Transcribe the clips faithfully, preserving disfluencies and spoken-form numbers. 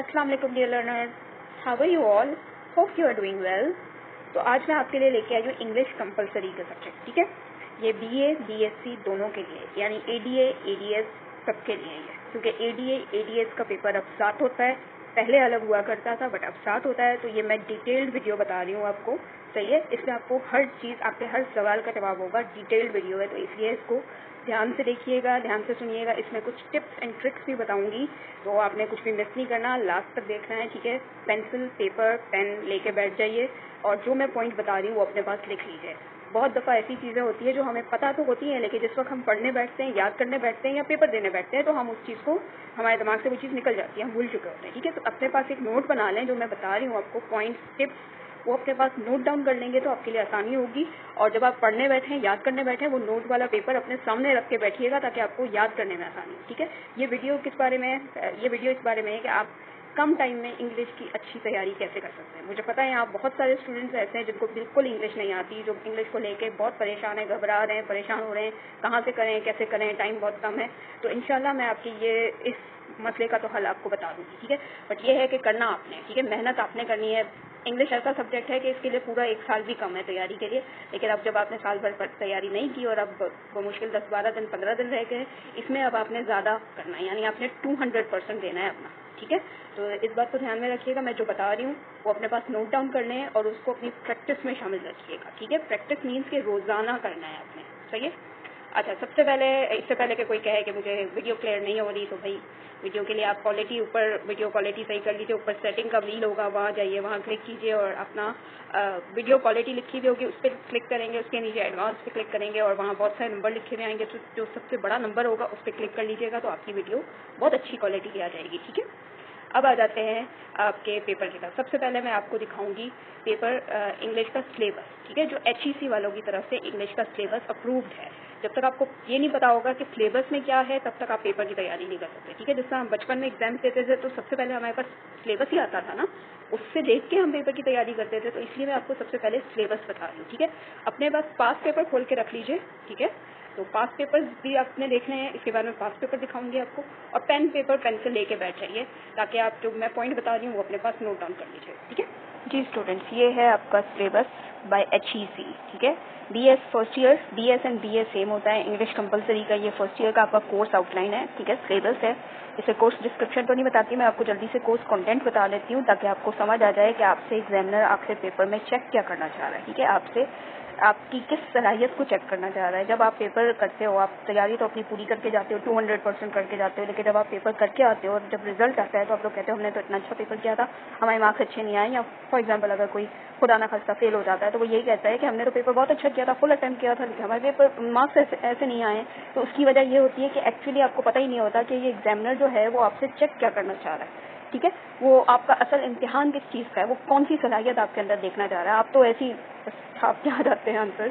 अस्सलाम वालेकुम dear learners, how are you all, hope you are doing well. तो आज मैं आपके लिए लेके आई हूँ इंग्लिश कंपलसरी का सब्जेक्ट, ठीक है। ये बीए बीएससी दोनों के लिए, यानी एडीए एडीएस सबके लिए है, क्योंकि एडीए एडीएस का पेपर अब साथ होता है, पहले अलग हुआ करता था बट अब साथ होता है। तो ये मैं डिटेल्ड वीडियो बता रही हूँ आपको, सही है। इसमें आपको हर चीज़, आपके हर सवाल का जवाब होगा, डिटेल्ड वीडियो है, तो इसलिए इसको ध्यान से देखिएगा, ध्यान से सुनिएगा। इसमें कुछ टिप्स एंड ट्रिक्स भी बताऊंगी, तो आपने कुछ भी मिस नहीं करना, लास्ट तक देखना है, ठीक है। पेंसिल पेपर पेन लेके बैठ जाइए और जो मैं पॉइंट बता रही हूँ वो अपने पास लिख लीजिए। बहुत दफ़ा ऐसी चीज़ें होती है जो हमें पता तो होती हैं, लेकिन जिस वक्त हम पढ़ने बैठते हैं, याद करने बैठते हैं या पेपर देने बैठते हैं, तो हम उस चीज़ को, हमारे दिमाग से वो चीज़ निकल जाती है, हम भूल चुके होते हैं, ठीक है। तो अपने पास एक नोट बना लें, जो मैं बता रही हूँ आपको पॉइंट्स टिप्स, वो अपने पास नोट डाउन कर लेंगे तो आपके लिए आसानी होगी। और जब आप पढ़ने बैठें, याद करने बैठें, वो नोट वाला पेपर अपने सामने रख के बैठिएगा ताकि आपको याद करने में आसानी हो, ठीक है। ये वीडियो किस बारे में, ये वीडियो इस बारे में है कि आप कम टाइम में इंग्लिश की अच्छी तैयारी कैसे कर सकते हैं। मुझे पता है यहाँ बहुत सारे स्टूडेंट्स ऐसे हैं जिनको बिल्कुल इंग्लिश नहीं आती, जो इंग्लिश को लेके बहुत परेशान है, घबरा रहे हैं, परेशान हो रहे हैं, कहाँ से करें, कैसे करें, टाइम बहुत कम है। तो इंशाल्लाह मैं आपकी ये इस मसले का तो हल आपको बता दूंगी, ठीक है। बट ये है कि करना आपने, ठीक है, मेहनत आपने करनी है। इंग्लिश ऐसा सब्जेक्ट है कि इसके लिए पूरा एक साल भी कम है तैयारी के लिए, लेकिन अब जब आपने साल भर पर तैयारी नहीं की और अब वो मुश्किल दस बारह दिन पंद्रह दिन रह गए, इसमें अब आपने ज़्यादा करना है, यानी आपने टू हंड्रेड परसेंट देना है अपना, ठीक है। तो इस बात को ध्यान में रखिएगा, मैं जो बता रही हूँ वो अपने पास नोट डाउन करने है और उसको अपनी प्रैक्टिस में शामिल रखिएगा, ठीक है। प्रैक्टिस मीन्स कि रोज़ाना करना है आपने, सही है। अच्छा, सबसे पहले, इससे पहले कि कोई कहे कि मुझे वीडियो क्लियर नहीं हो रही, तो भाई वीडियो के लिए आप क्वालिटी ऊपर, वीडियो क्वालिटी सही कर लीजिए, ऊपर सेटिंग का वील होगा, वहाँ जाइए, वहाँ क्लिक कीजिए और अपना वीडियो क्वालिटी लिखी हुई होगी उस पर क्लिक करेंगे, उसके नीचे एडवांस पे क्लिक करेंगे और वहाँ बहुत सारे नंबर लिखे हुए आएंगे, तो जो सबसे बड़ा नंबर होगा उस पर क्लिक कर लीजिएगा, तो आपकी वीडियो बहुत अच्छी क्वालिटी की आ जाएगी, ठीक है। अब आ जाते हैं आपके पेपर की तरफ। सबसे पहले मैं आपको दिखाऊंगी पेपर इंग्लिश का सिलेबस, ठीक है, जो एच ई सी वालों की तरफ से इंग्लिश का सिलेबस अप्रूव्ड है। जब तक आपको ये नहीं पता होगा कि सिलेबस में क्या है, तब तक आप पेपर की तैयारी नहीं कर सकते, ठीक है। जिस तरह हम बचपन में एग्जाम देते थे तो सबसे पहले हमारे पास सिलेबस ही आता था ना, उससे देख के हम पेपर की तैयारी करते थे, तो इसलिए मैं आपको सबसे पहले सिलेबस बता रही हूँ, ठीक है। अपने पास पास्ट पेपर खोल के रख लीजिए, ठीक है। तो पास्ट पेपर्स भी आपने देखने हैं, इसके बारे में पास्ट पेपर दिखाऊंगी आपको, और पेन पेपर पेंसिल लेके बैठ जाइए ताकि आप जो मैं पॉइंट बता रही हूँ वो अपने पास नोट डाउन कर लीजिए, ठीक है। जी स्टूडेंट्स, ये है आपका syllabus by H E C, ठीक है। B S first year, B S and B A same होता है, इंग्लिश कंपलसरी का ये फर्स्ट ईयर का आपका कोर्स आउटलाइन है, ठीक है, सिलेबस है। इसे कोर्स डिस्क्रिप्शन तो नहीं बताती मैं आपको, जल्दी से कोर्स कंटेंट बता देती हूँ ताकि आपको समझ आ जाए कि आपसे एग्जामिनर आपसे पेपर में चेक क्या करना चाह रहा है, ठीक है, आपसे आपकी किस सलाहियत को चेक करना चाह रहा है। जब आप पेपर करते हो, आप तैयारी तो अपनी पूरी करके जाते हो, टू हंड्रेड परसेंट करके जाते हो, लेकिन जब आप पेपर करके आते हो और जब रिजल्ट आता है तो आप लोग कहते हो हमने तो इतना अच्छा पेपर किया था, हमारे मार्क्स अच्छे नहीं आए, या फॉर एग्जाम्पल अगर कोई खुदा ना खास्ता फेल हो जाता है तो वो यही कहता है कि हमने तो पेपर बहुत अच्छा किया था, फुल अटेम्प्ट किया था, लेकिन हमारे पेपर मार्क्स ऐसे, ऐसे नहीं आए। तो उसकी वजह ये होती है कि एक्चुअली आपको पता ही नहीं होता कि ये एग्जामिनर जो है वो आपसे चेक क्या करना चाह रहा है, ठीक है। वो आपका असल इम्तिहान किस चीज़ का है, वो कौन सी सलाहियत आपके अंदर देखना चाह रहा है। आप तो ऐसी आप क्या जाते हैं आंसर,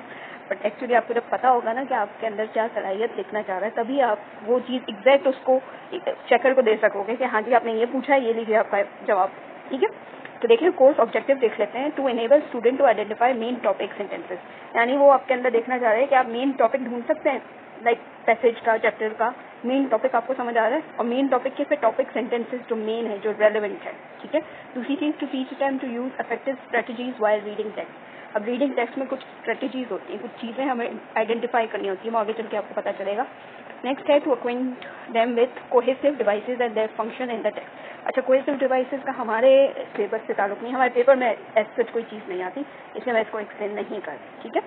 बट एक्चुअली आपको जब पता होगा ना कि आपके अंदर क्या सलाहियत देखना चाह रहा है, तभी आप वो चीज़ एग्जैक्ट उसको चेकर को दे सकोगे कि हाँ जी आपने ये पूछा है, ये लीजिए आपका जवाब, ठीक है। तो देखिए कोर्स ऑब्जेक्टिव देख लेते हैं, to enable student to identify main topic sentences, यानी वो आपके अंदर देखना चाह रहे हैं कि आप मेन टॉपिक ढूंढ सकते हैं, लाइक पैसेज का, चैप्टर का मेन टॉपिक आपको समझ आ रहा है, और मेन टॉपिक के फिर टॉपिक सेंटेंसेज जो मेन है, जो रेलेवेंट है, ठीक है। दूसरी चीज, to teach them to use effective strategies while reading text. अब रीडिंग टेक्स्ट में कुछ स्ट्रेटजीज होती हैं, कुछ चीज़ें हमें आइडेंटिफाई करनी होती है, आगे चल के आपको पता चलेगा। नेक्स्ट है to acquaint them with cohesive devices and their function in the text. अच्छा, कोहेसिव डिवाइसेज का हमारे सिलेबस से ताल्लुक नहीं, हमारे पेपर में ऐसी कोई चीज़ नहीं आती, इसलिए मैं इसको एक्सप्लेन नहीं कर रही, ठीक है।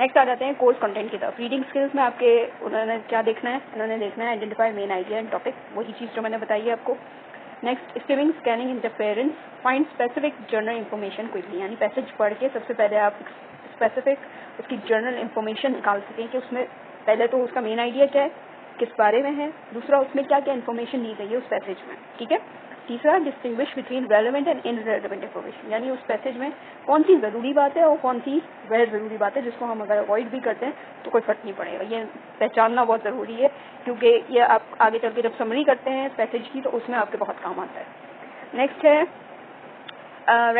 नेक्स्ट आ जाते हैं कोर्स कंटेंट की तरफ। रीडिंग स्किल्स में आपके उन्होंने क्या देखना है, उन्होंने देखना है identify main idea and topic, वही चीज़ जो मैंने बताई है आपको। Next, skimming scanning interference, find specific general information quickly, यानी पैसेज पढ़ के सबसे पहले आप स्पेसिफिक उसकी जर्नल इन्फॉर्मेशन निकाल सकें कि उसमें पहले तो उसका मेन आइडिया क्या है, किस बारे में है, दूसरा उसमें क्या क्या इन्फॉर्मेशन दी गई है उस पैसेज में, ठीक है। तीसरा, distinguish between relevant and irrelevant information, यानी उस पैसेज में कौन सी ज़रूरी बात है और कौन सी गैर ज़रूरी बात है, जिसको हम अगर अवॉइड भी करते हैं तो कोई फर्क नहीं पड़ेगा। ये पहचानना बहुत ज़रूरी है क्योंकि ये आप आगे चल के जब समरी करते हैं पैसेज की तो उसमें आपके बहुत काम आता है। नेक्स्ट है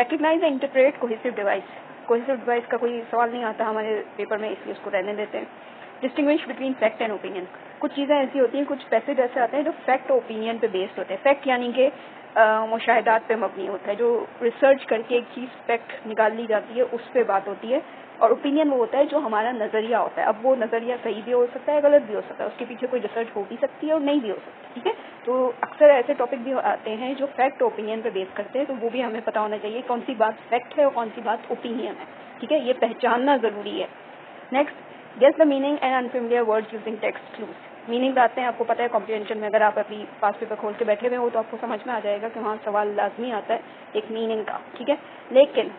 recognise and interpret cohesive device. Cohesive device का कोई सवाल नहीं आता हमारे पेपर में, इसलिए उसको रहने देते हैं। Distinguish between fact and opinion, कुछ चीज़ें ऐसी होती हैं, कुछ पैसेज ऐसे आते हैं जो फैक्ट और ओपिनियन पे बेस्ड होते हैं। फैक्ट यानी कि मुशाहिदात पे मबनी होता है, जो रिसर्च करके एक चीज फैक्ट निकाल ली जाती है उस पे बात होती है, और ओपिनियन वो होता है जो हमारा नजरिया होता है। अब वो नजरिया सही भी हो सकता है, गलत भी हो सकता है, उसके पीछे कोई रिसर्च हो भी सकती है और नहीं भी हो सकती, ठीक है। तो अक्सर ऐसे टॉपिक भी आते हैं जो फैक्ट ओपिनियन पे बेस करते हैं, तो वो भी हमें पता होना चाहिए कौन सी बात फैक्ट है और कौन सी बात ओपिनियन है, ठीक है, ये पहचानना जरूरी है। Next, guess the meaning and unfamiliar words using text clues. Meaning आते हैं, आपको पता है कॉम्प्रिहेंशन में अगर आप अपनी पास्ट पेपर खोल के बैठे हुए हो तो आपको समझ में आ जाएगा कि वहाँ सवाल लाजमी आता है एक मीनिंग का, ठीक है। लेकिन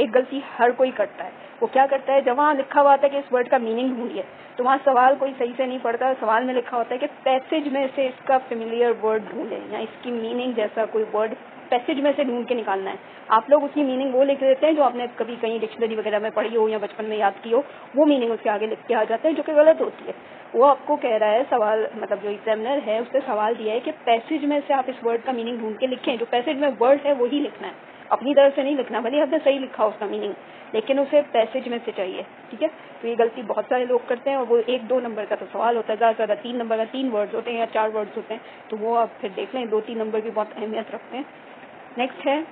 एक गलती हर कोई करता है, वो क्या करता है, जब वहाँ लिखा हुआ आता है कि इस वर्ड का मीनिंग ढूंढिए तो वहाँ सवाल कोई सही से नहीं पढ़ता, सवाल में लिखा होता है कि पैसेज में से इसका फेमिलियर वर्ड ढूंढें या इसकी मीनिंग जैसा कोई वर्ड पैसेज में से ढूंढ के निकालना है। आप लोग उसकी मीनिंग वो लिख देते हैं जो आपने कभी कहीं डिक्शनरी वगैरह में पढ़ी हो या बचपन में याद की हो, वो मीनिंग उसके आगे लिख के आ जाते हैं, जो कि गलत होती है। वो आपको कह रहा है सवाल, मतलब जो एग्जामिनर है उससे सवाल दिया है कि पैसेज में से आप इस वर्ड का मीनिंग ढूंढ के लिखें, जो पैसेज में वर्ड है वही लिखना है, अपनी तरफ से नहीं लिखना, भले आपने सही लिखा उसका मीनिंग, लेकिन उसे पैसेज में से चाहिए, ठीक है। तो ये गलती बहुत सारे लोग करते हैं और वो एक दो नंबर का तो सवाल होता है, ज़्यादा ज़्यादा तीन नंबर का, तीन वर्ड्स होते हैं या चार वर्ड्स होते हैं, तो वो आप फिर देख लें, दो तीन नंबर की बहुत अहमियत रखते हैं। नेक्स्ट है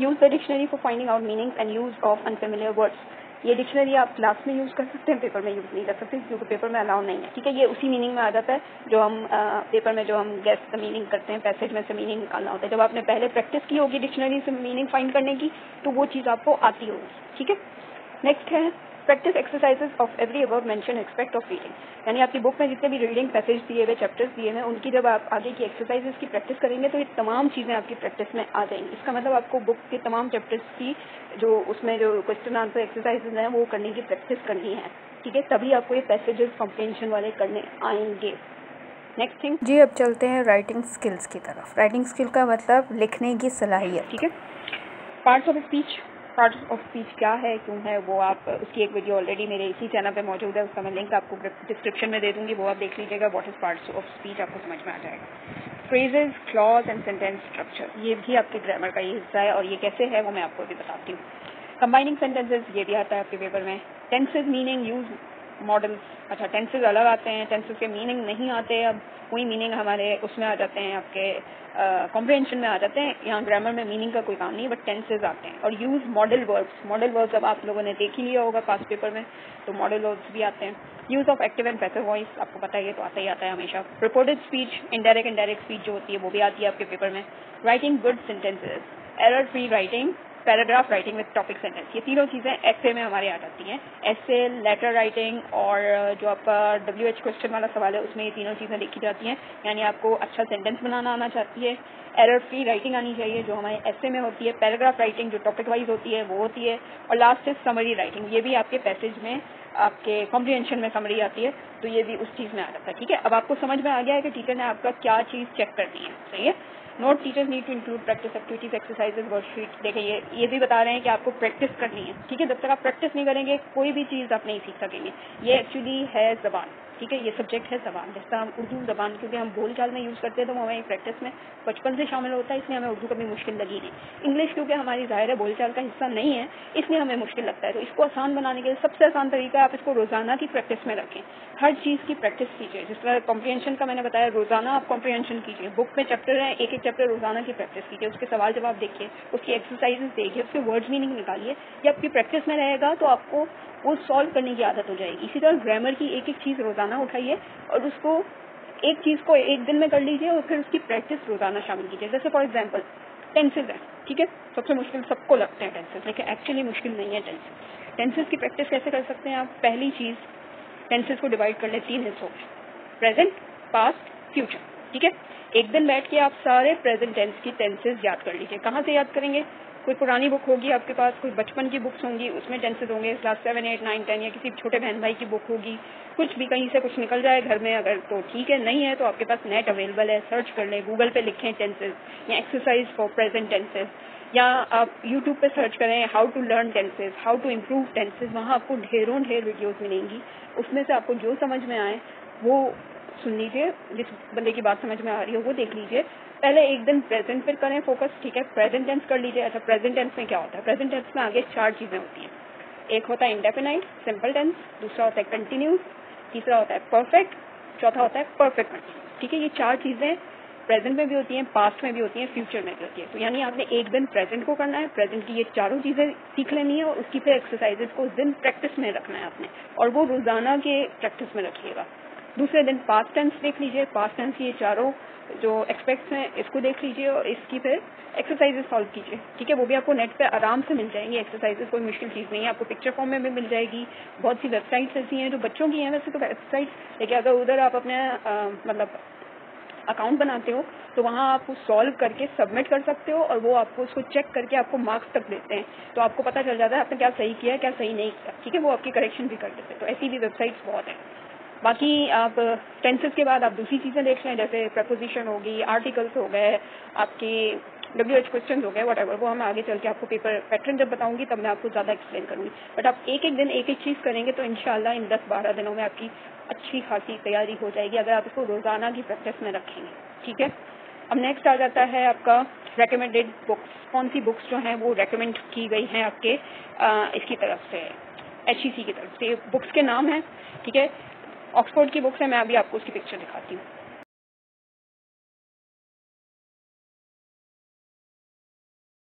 use the dictionary for finding out meanings and use of unfamiliar words. ये डिक्शनरी आप क्लास में यूज कर सकते हैं, पेपर में यूज नहीं कर सकते क्योंकि पेपर में अलाउ नहीं है, ठीक है। ये उसी मीनिंग में आ जाता है जो हम आ, पेपर में जो हम गेस द मीनिंग करते हैं, पैसेज में से मीनिंग निकालना होता है। जब आपने पहले प्रैक्टिस की होगी डिक्शनरी से मीनिंग फाइंड करने की तो वो चीज़ आपको आती होगी, ठीक है। नेक्स्ट है practice exercises of every above mention expect of reading, यानी आपकी बुक में जितने भी रीडिंग पैसेज दिए हुए, चैप्टर्स दिए हैं, उनकी जब आप आगे की एक्सरसाइजेस की प्रैक्टिस करेंगे तो ये तमाम चीज़ें आपकी प्रैक्टिस में आ जाएंगी। इसका मतलब आपको बुक के तमाम चैप्टर्स की जो उसमें जो क्वेश्चन आंसर एक्सरसाइजेज हैं वो करने की प्रैक्टिस करनी है, ठीक है, तभी आपको ये पैसेजेस कॉम्प्रिहेंशन वाले करने आएंगे। नेक्स्ट थिंग जी, अब चलते हैं राइटिंग स्किल्स की तरफ। राइटिंग स्किल का मतलब लिखने की सलाहियत, ठीक है। Parts of speech, part of speech क्या है, क्यों है, वो आप उसकी एक वीडियो ऑलरेडी मेरे इसी चैनल पे मौजूद है, उसका मैं लिंक आपको डिस्क्रिप्शन में दे दूंगी, वो आप देख लीजिएगा। What is parts of speech आपको समझ में आ जाएगा। Phrases, clause and sentence structure, ये भी आपके ग्रामर का ही हिस्सा है और ये कैसे है वो मैं आपको भी बताती हूँ। कंबाइनिंग सेंटेंसेज, ये भी आता है आपके पेपर में। Tenses, meaning, use, modals. अच्छा, टेंसेज अलग आते हैं, टेंसेज के मीनिंग नहीं आते, अब वही मीनिंग हमारे उसमें आ जाते हैं, आपके कॉम्प्रिहेंशन में आ जाते हैं। यहाँ ग्रामर में मीनिंग का कोई काम नहीं है, बट टेंसेज आते हैं। और use modal verbs, modal verbs अब आप लोगों ने देख ही लिया होगा पास्ट पेपर में, तो मॉडल वर्ब्स भी आते हैं। Use of active and passive voice, आपको पता है ये तो आता ही आता है हमेशा। Reported speech, indirect indirect speech जो होती है वो भी आती है आपके पेपर में। Writing good sentences, error free writing, paragraph writing with topic sentence, ये तीनों चीज़ें एसे में हमारे आ जाती हैं। एसे, लेटर राइटिंग और जो आपका डब्ल्यू एच क्वेश्चन वाला सवाल है उसमें ये तीनों चीज़ें लिखी जाती हैं, यानी आपको अच्छा सेंटेंस बनाना आना चाहती है। एरर फ्री राइटिंग आनी चाहिए जो हमारे एसे में होती है। पैराग्राफ राइटिंग जो टॉपिक वाइज होती है वो होती है। और लास्ट है समरी राइटिंग, ये भी आपके पैसेज में, आपके कॉम्प्रिहेंशन में समरी आती है, तो ये भी उस चीज़ में आ जाता है, ठीक है। अब आपको समझ में आ गया है कि टीचर ने आपका क्या चीज़ चेक करनी है, सही है। Note, teachers need to include practice activities, exercises, worksheet. देखिए ये ये भी बता रहे हैं कि आपको प्रैक्टिस करनी है, ठीक है। जब तक आप प्रैक्टिस नहीं करेंगे कोई भी चीज़ आप नहीं सीख सकेंगे। ये एक्चुअली है जबान, ठीक है, ये सब्जेक्ट है जबान, जिसका हम उर्दू जबान क्योंकि हम बोलचाल में यूज़ करते हैं तो हमारी प्रैक्टिस में बचपन से शामिल होता है, इसलिए हमें उर्दू कभी मुश्किल लगी नहीं। इंग्लिश क्योंकि हमारी ज़ाहिर है बोलचाल का हिस्सा नहीं है इसलिए हमें मुश्किल लगता है। तो इसको आसान बनाने के लिए सबसे आसान तरीका आप इसको रोज़ाना की प्रैक्टिस में रखें, हर चीज़ की प्रैक्टिस कीजिए। जिस तरह कॉम्प्रिहेंशन का मैंने बताया, रोज़ाना आप कॉम्प्रिहेंशन कीजिए, बुक में चैप्टर है एक एक चैप्टर रोज़ाना की प्रैक्टिस कीजिए, उसके सवाल जवाब देखिए, उसकी एक्सरसाइजेज देखिए, उसके वर्ड मीनिंग निकालिए। ये आपकी प्रैक्टिस में रहेगा तो आपको वो सॉल्व करने की आदत हो जाएगी। इसी तरह ग्रामर की एक एक चीज़ रोज़ाना उठाइए और उसको एक चीज़ को एक दिन में कर लीजिए और फिर उसकी प्रैक्टिस रोज़ाना शामिल कीजिए। जैसे फॉर एग्जांपल टेंसेज है, ठीक है, सबसे मुश्किल सबको लगते हैं टेंसेज, लेकिन एक्चुअली मुश्किल नहीं है टेंसेज। टेंसेज की प्रैक्टिस कैसे कर सकते हैं आप, पहली चीज़ टेंसेज को डिवाइड कर लें तीन हिस्सों में, प्रेजेंट, पास्ट, फ्यूचर, ठीक है। एक दिन बैठ के आप सारे प्रेजेंट टेंस की टेंसेज याद कर लीजिए। कहाँ से याद करेंगे, कोई पुरानी बुक होगी आपके पास, कोई बचपन की बुक्स होंगी उसमें टेंसेज होंगे, class seven eight nine ten या किसी छोटे बहन भाई की बुक होगी, कुछ भी कहीं से कुछ निकल जाए घर में अगर तो ठीक है, नहीं है तो आपके पास नेट अवेलेबल है, सर्च कर लें, गूगल पे लिखें टेंसेज या एक्सरसाइज फॉर प्रेजेंट टेंसेज, या आप यूट्यूब पे सर्च करें how to learn tenses, how to improve tenses, वहाँ आपको ढेरों ढेर वीडियोज मिलेंगी। उसमें से आपको जो समझ में आए वो सुन लीजिए, जिस बंदे की बात समझ में आ रही हो वो देख लीजिए। पहले एक दिन प्रेजेंट पर करें फोकस, ठीक है, प्रेजेंट टेंस कर लीजिए। अच्छा प्रेजेंट टेंस में क्या होता है, प्रेजेंट टेंस में आगे चार चीज़ें होती हैं, एक होता है इंडेफिनाइट सिंपल टेंस, दूसरा होता है कंटिन्यूस, तीसरा होता है परफेक्ट, चौथा होता है परफेक्ट कंटिन्यूस, ठीक है। ये चार चीज़ें प्रेजेंट में भी होती है, पास्ट में भी होती है, फ्यूचर में भी होती है। तो यानी आपने एक दिन प्रेजेंट को करना है, प्रेजेंट की ये चारों चीजें सीख लेनी है और उसकी फिर एक्सरसाइजेज को उस दिन प्रैक्टिस में रखना है आपने, और वो रोजाना के प्रैक्टिस में रखिएगा। दूसरे दिन पास्ट टेंस देख लीजिए, पास्ट टेंस की ये चारों जो एक्सपेक्ट्स हैं इसको देख लीजिए और इसकी फिर एक्सरसाइजेज सॉल्व कीजिए। ठीक है, वो भी आपको नेट पे आराम से मिल जाएंगी एक्सरसाइजेज, कोई मुश्किल चीज़ नहीं है, आपको पिक्चर फॉर्म में भी मिल जाएगी। बहुत सी वेबसाइट्स ऐसी हैं जो बच्चों की हैं वैसे तो वेबसाइट्स, लेकिन अगर उधर आप अपने मतलब अकाउंट बनाते हो तो वहाँ आप सॉल्व करके सबमिट कर सकते हो और वो आपको उसको चेक करके आपको मार्क्स तक देते हैं, तो आपको पता चल जाता है आपने क्या सही किया है क्या सही नहीं किया। ठीक है, वो आपकी करेक्शन भी कर देते हैं। तो ऐसी भी वेबसाइट्स बहुत हैं। बाकी आप टेंसेस के बाद आप दूसरी चीज़ें देख लें, जैसे प्रपोजिशन होगी, आर्टिकल्स हो गए, आपके डब्ल्यू एच क्वेश्चन हो गए, वट एवर। वो हम आगे चल के आपको पेपर पैटर्न जब बताऊंगी तब मैं आपको ज़्यादा एक्सप्लेन करूंगी, बट आप एक एक दिन एक एक चीज़ करेंगे तो इंशाल्लाह इन दस बारह दिनों में आपकी अच्छी खासी तैयारी हो जाएगी अगर आप इसको रोज़ाना की प्रैक्टिस में रखेंगे। ठीक है, अब नेक्स्ट आ जाता है आपका रेकमेंडेड बुक्स, कौन सी बुक्स जो हैं वो रेकमेंड की गई हैं आपके आ, इसकी तरफ से, एच ई सी की तरफ से। बुक्स के नाम हैं, ठीक है, ऑक्सफोर्ड की बुक्स है, मैं अभी आपको उसकी पिक्चर दिखाती हूँ।